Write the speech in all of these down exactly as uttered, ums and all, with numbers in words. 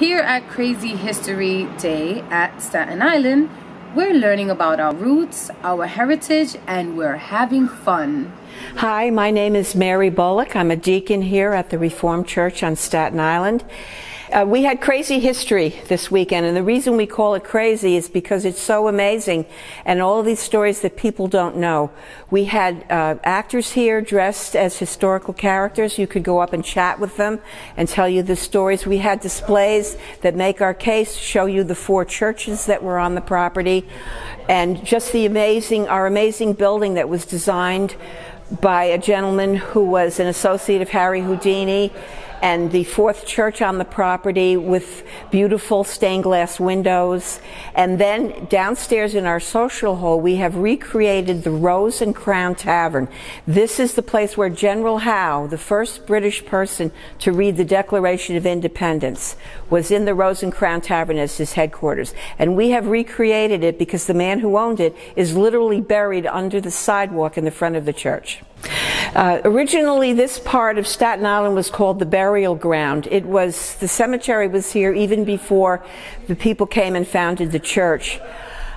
Here at Crazy History Day at Staten Island, we're learning about our roots, our heritage, and we're having fun. Hi, my name is Mary Bullock. I'm a deacon here at the Reformed Church on Staten Island. Uh, we had Crazy History this weekend, and the reason we call it crazy is because it's so amazing and all of these stories that people don't know. We had uh, actors here dressed as historical characters. You could go up and chat with them and tell you the stories. We had displays that make our case, show you the four churches that were on the property, and just the amazing, our amazing building that was designed by a gentleman who was an associate of Harry Houdini, and the fourth church on the property with beautiful stained glass windows. And then downstairs in our social hall, we have recreated the Rose and Crown Tavern. This is the place where General Howe, the first British person to read the Declaration of Independence, was in the Rose and Crown Tavern as his headquarters. And we have recreated it because the man who owned it is literally buried under the sidewalk in the front of the church. Uh, originally, this part of Staten Island was called the burial ground. It was, the cemetery was here even before the people came and founded the church.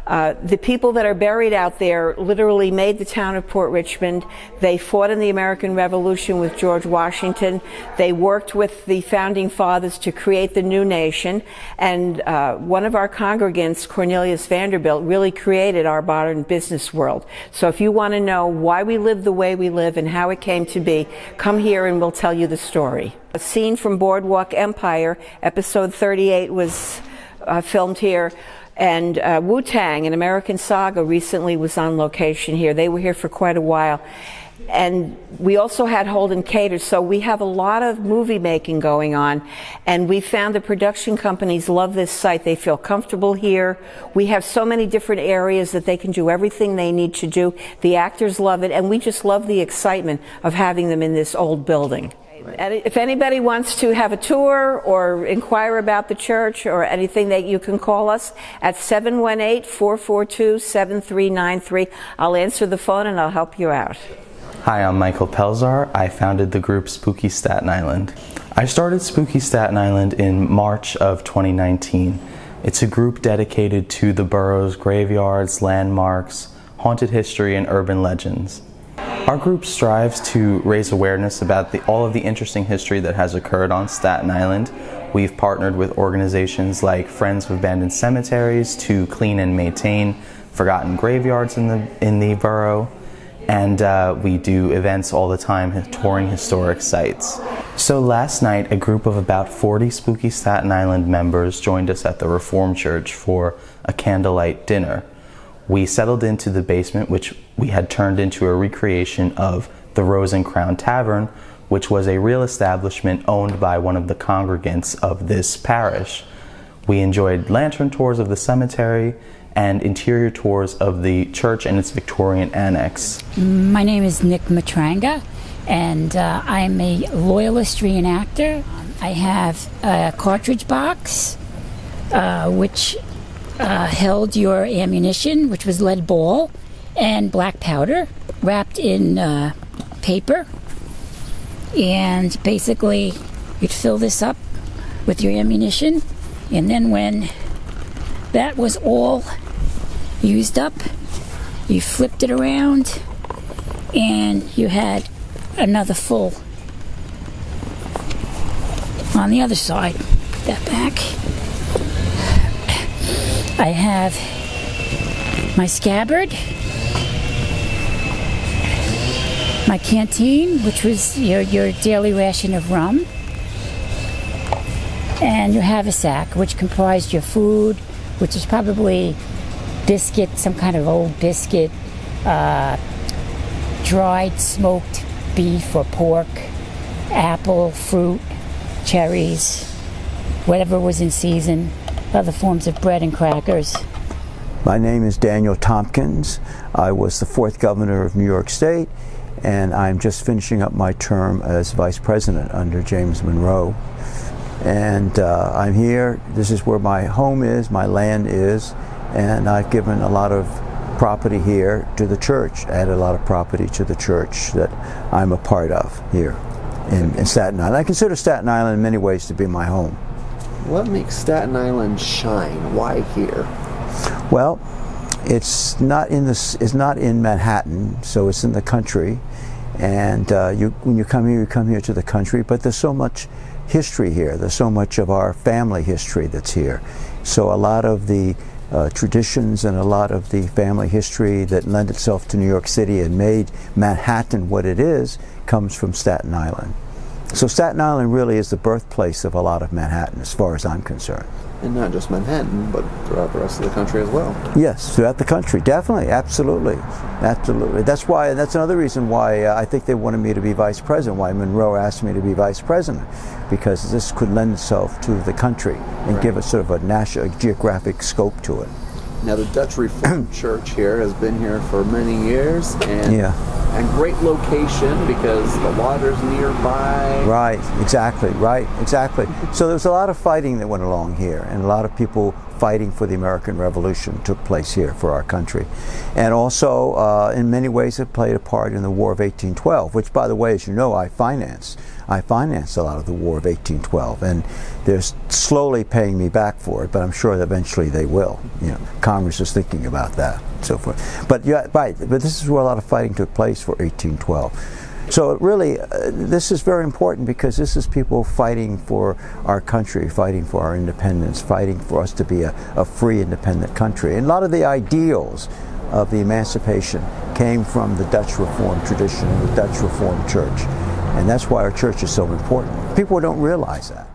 Uh, the people that are buried out there literally made the town of Port Richmond. They fought in the American Revolution with George Washington. They worked with the founding fathers to create the new nation. And uh, one of our congregants, Cornelius Vanderbilt, really created our modern business world. So if you want to know why we live the way we live and how it came to be, come here and we'll tell you the story. A scene from Boardwalk Empire, episode thirty-eight, was uh, filmed here. And uh, Wu-Tang, an American Saga, recently was on location here. They were here for quite a while. And we also had Holden Cater, so we have a lot of movie making going on. And we found the production companies love this site. They feel comfortable here. We have so many different areas that they can do everything they need to do. The actors love it, and we just love the excitement of having them in this old building. If anybody wants to have a tour or inquire about the church or anything, that you can call us at seven one eight, four four two, seven three nine three. I'll answer the phone and I'll help you out. Hi, I'm Michael Pelzar. I founded the group Spooky Staten Island. I started Spooky Staten Island in March of twenty nineteen. It's a group dedicated to the borough's graveyards, landmarks, haunted history, and urban legends. Our group strives to raise awareness about the, all of the interesting history that has occurred on Staten Island. We've partnered with organizations like Friends of Abandoned Cemeteries to clean and maintain forgotten graveyards in the, in the borough. And uh, we do events all the time, touring historic sites. So last night, a group of about forty Spooky Staten Island members joined us at the Reformed Church for a candlelight dinner. We settled into the basement, which we had turned into a recreation of the Rose and Crown Tavern, which was a real establishment owned by one of the congregants of this parish. We enjoyed lantern tours of the cemetery and interior tours of the church and its Victorian annex. My name is Nick Matranga, and uh, I'm a loyalist reenactor. I have a cartridge box, uh, which Uh, held your ammunition, which was lead ball and black powder wrapped in uh, paper, and basically you'd fill this up with your ammunition, and then when that was all used up, you flipped it around and you had another full on the other side. That back, I have my scabbard, my canteen, which was your, your daily ration of rum, and you have a sack, which comprised your food, which is probably biscuit, some kind of old biscuit, uh, dried smoked beef or pork, apple, fruit, cherries, whatever was in season. Other forms of bread and crackers. My name is Daniel Tompkins. I was the fourth governor of New York State, and I'm just finishing up my term as vice president under James Monroe. And uh, I'm here. This is where my home is, my land is, and I've given a lot of property here to the church, added a lot of property to the church that I'm a part of here in, in Staten Island. I consider Staten Island in many ways to be my home. What makes Staten Island shine? Why here? Well, it's not in this. It's not in Manhattan, so it's in the country. And uh, you, when you come here, you come here to the country. But there's so much history here. There's so much of our family history that's here. So a lot of the uh, traditions and a lot of the family history that lent itself to New York City and made Manhattan what it is comes from Staten Island. So Staten Island really is the birthplace of a lot of Manhattan, as far as I'm concerned. And not just Manhattan, but throughout the rest of the country as well. Yes, throughout the country, definitely, absolutely, absolutely. That's why, that's another reason why uh, I think they wanted me to be vice president, why Monroe asked me to be vice president, because this could lend itself to the country and right. give it sort of a national, a geographic scope to it. Now the Dutch Reformed Church here has been here for many years, and yeah. And great location because the water's nearby. Right, exactly, right, exactly. So there was a lot of fighting that went along here, and a lot of people fighting for the American Revolution took place here for our country. And also, uh, in many ways, it played a part in the War of eighteen twelve, which, by the way, as you know, I financed. I financed a lot of the War of eighteen twelve, and they're slowly paying me back for it, but I'm sure that eventually they will. You know, Congress is thinking about that. So forth. But yeah, right. But this is where a lot of fighting took place for eighteen twelve. So it really, uh, this is very important because this is people fighting for our country, fighting for our independence, fighting for us to be a, a free, independent country. And a lot of the ideals of the emancipation came from the Dutch Reformed tradition, the Dutch Reformed Church, and that's why our church is so important. People don't realize that.